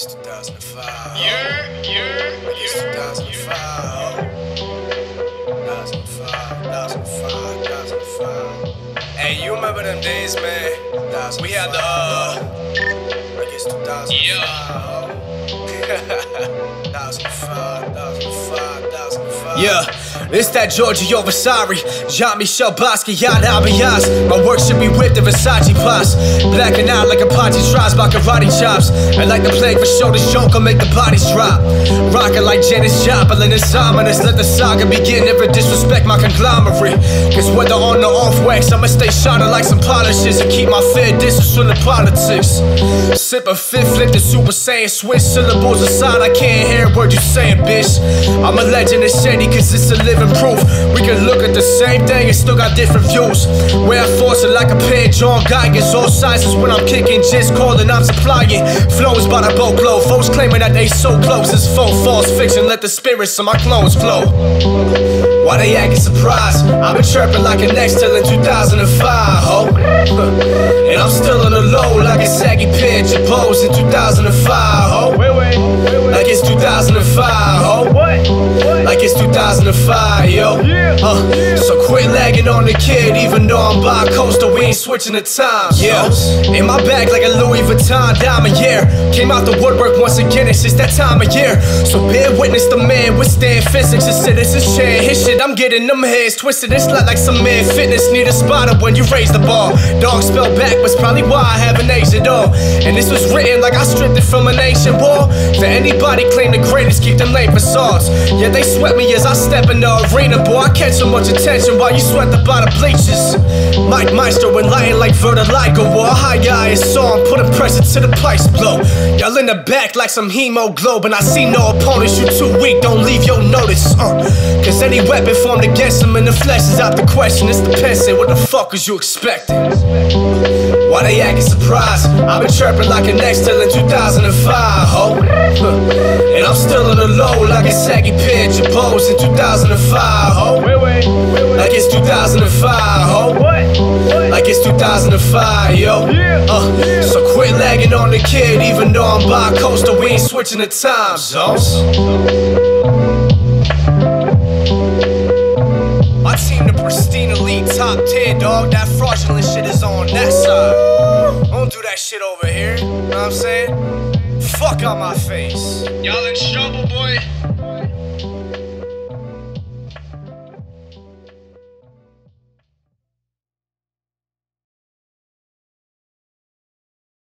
It's 2005. It's 2005. 2005. Hey, you remember them days, man? We had the it's 2005. Yeah. 2005. Yeah. It's that Giorgio Vasari, Jean-Michel Basquiat, Abiyaz. My work should be whipped in Versace plus. Blacking out like a Apache tries by karate chops. And like the plague for shoulders, joke, I'll make the bodies drop. Rocking like Janis Joplin, it's ominous. Let the saga begin, never disrespect my conglomerate. Cause whether on or off wax, I'ma stay shining like some polishes and keep my fair distance from the politics. Sip a fifth, flip the Super Saiyan, switch syllables aside. I can't hear a word you saying, bitch. I'm a legend of shady cause it's a living proof. We can look at the same thing and still got different views. Where I force it like a pair John Guy's, all sizes when I'm kicking, just calling, I'm supplying. Flows by the boatload, folks claiming that they so close. It's faux false fiction, let the spirits of my clones flow. Why they acting surprised? I've been chirping like an X till in 2005, ho. And I'm still on the low like a saggy pair of Jabos in 2005, ho. Like it's 2005, ho. Like it's 2005. Yo. So quit lagging on the kid, even though I'm bi-coastal, we ain't switching the time. Yeah, in my bag like a Louis Vuitton diamond, yeah. Came out the woodwork once again, it's just that time of year. So bear witness the man, withstand physics and citizens share his shit. I'm getting them heads twisted, it's not like some man fitness. Need a spotter when you raise the bar. Dog spelled backwards, probably why I haven't aged at all. And this was written like I stripped it from an ancient war. For anybody claim the greatest, keep them lame facades. Yeah, they sweat me as I step in the arena, boy, I catch so much attention while you sweat the bottom bleachers. Mike Meister enlightened like Vertiligo, or a high ISO, I'm putting pressure to the price blow. Y'all in the back like some hemoglobin, I see no opponents, you too weak, don't leave your notice. Cause any weapon formed against them in the flesh is out the question, it's the peasant, what the fuck was you expecting? Why they acting surprised? I've been chirping like an X till in 2005, ho. And I'm still on the low like a saggy pair of Jabos in 2005. Oh. Like it's 2005, ho. Like it's 2005, yo. So quit lagging on the kid, even though I'm bi-coastal, we ain't switching the time zones. My team, the pristine elite top 10, dog. That fraudulent shit is on that side. Don't do that shit over here. Know what I'm saying? Fuck out my face. Y'all in trouble, boy.